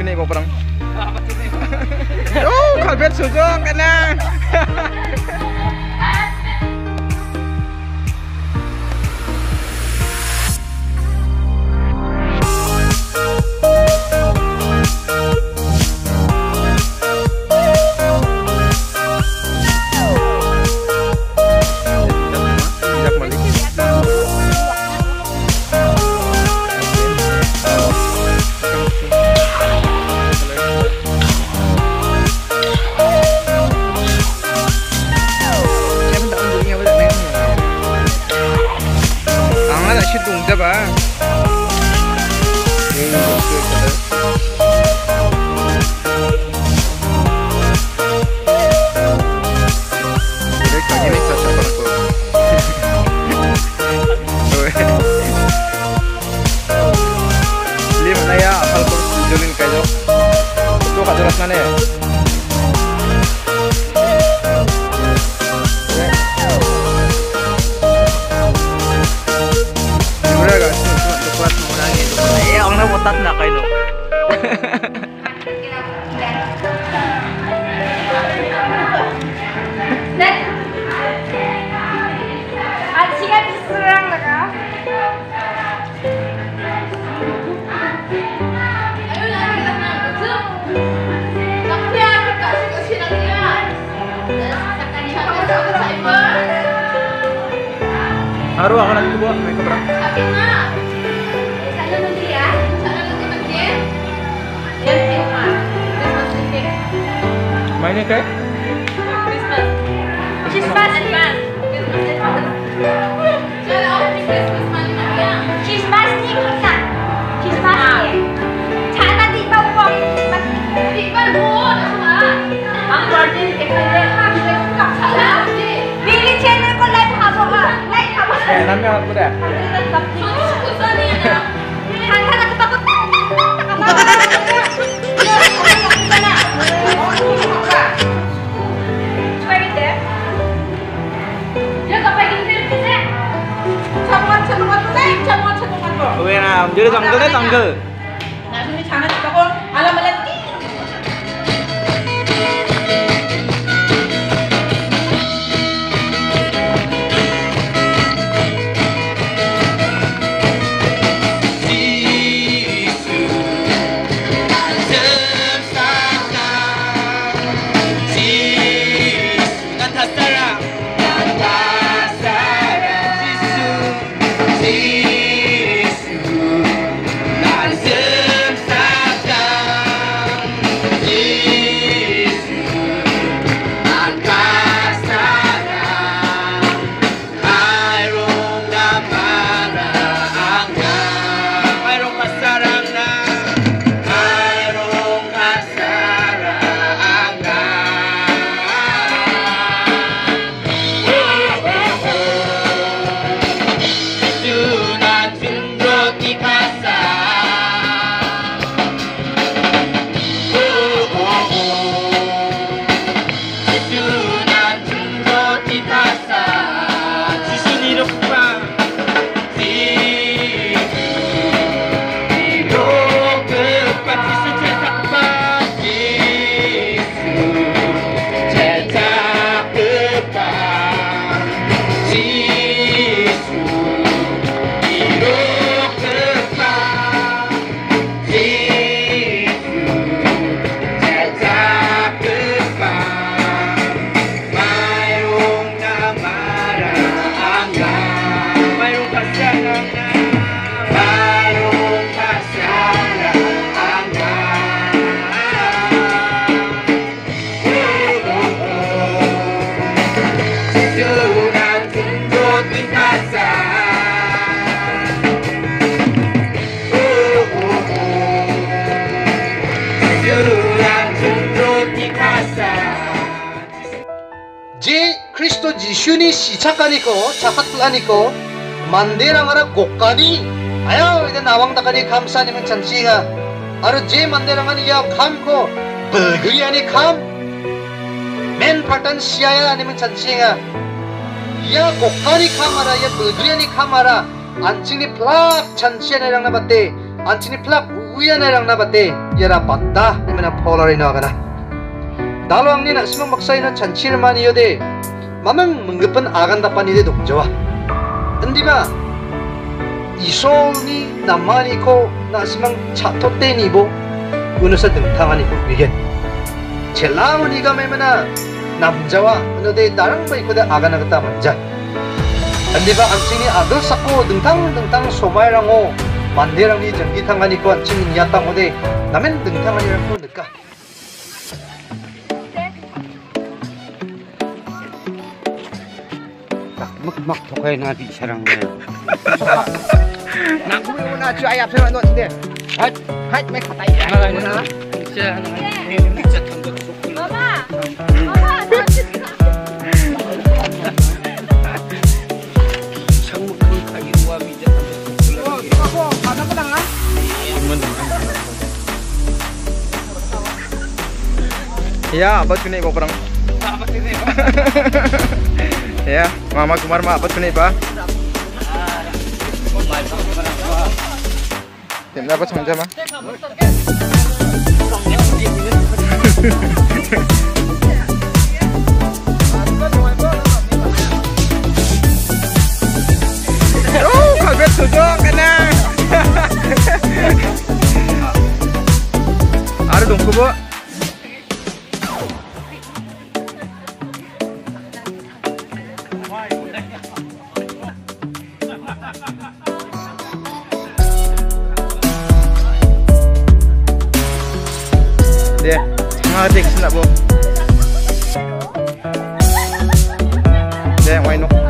sini kok perang. Oh, kabeh sujung kena. Haru aku nanti buat mereka berang. Saya nanti ya, saya nanti penting. Ya siapa? Christmas ini. Mainnya kayak? Christmas. Christmas advance. Christmas advance. Saya orang di Christmas mana ya? Christmas ni kita. Christmas ni. Saya nanti bawa bom, nanti bawa bom semua. Aku nanti excited. Kita kap salah. Billy channel kau live apa apa? Eh, namanya aku dah. Jadi tanggul deh tanggul. 크리스토 지슈니 시착하니까 착각하니까 만데랑아라 곡가니 아야 이제 나왕다가니 감사님은 잠시가 아르 제 만데랑아니 야 감고 버그리아니 감맨 파탄 시아야 아니면 잠시가 야 곡가니 감아라 야 버그리아니 감아라 안치니 플락 잠시아니랑 나봤대 안치니 플락 uyanarang nabate yara patta mena polari nagana dalwang ni nasimang maksaina chanchir maniyode mamang menggepen agan dapanide dokjawa endiba isolni namaniko nasimang chatotte nibo unusa dengtangani bigen chelawniga memena namjawa node darang baikoda agana gata manja endiba amsini adul sakko dengtang somairango 만대랑이 전기탕가니까 지금 야땅고대 남은 등탕가니라고 느까 막막 독하이나 비사랑해 난구나 주아야 앞서만 놓는데 하이 맥 가다이 나가이나 진짜 하나 진짜 탐도 좋고 봐봐 나 진짜 ya abad kene kok perang ya mama kumar ma abad kene pak tim dapat semanja mah oh kaget tuh kena ada dong kok dia ngadik senap bo dia yang wainok.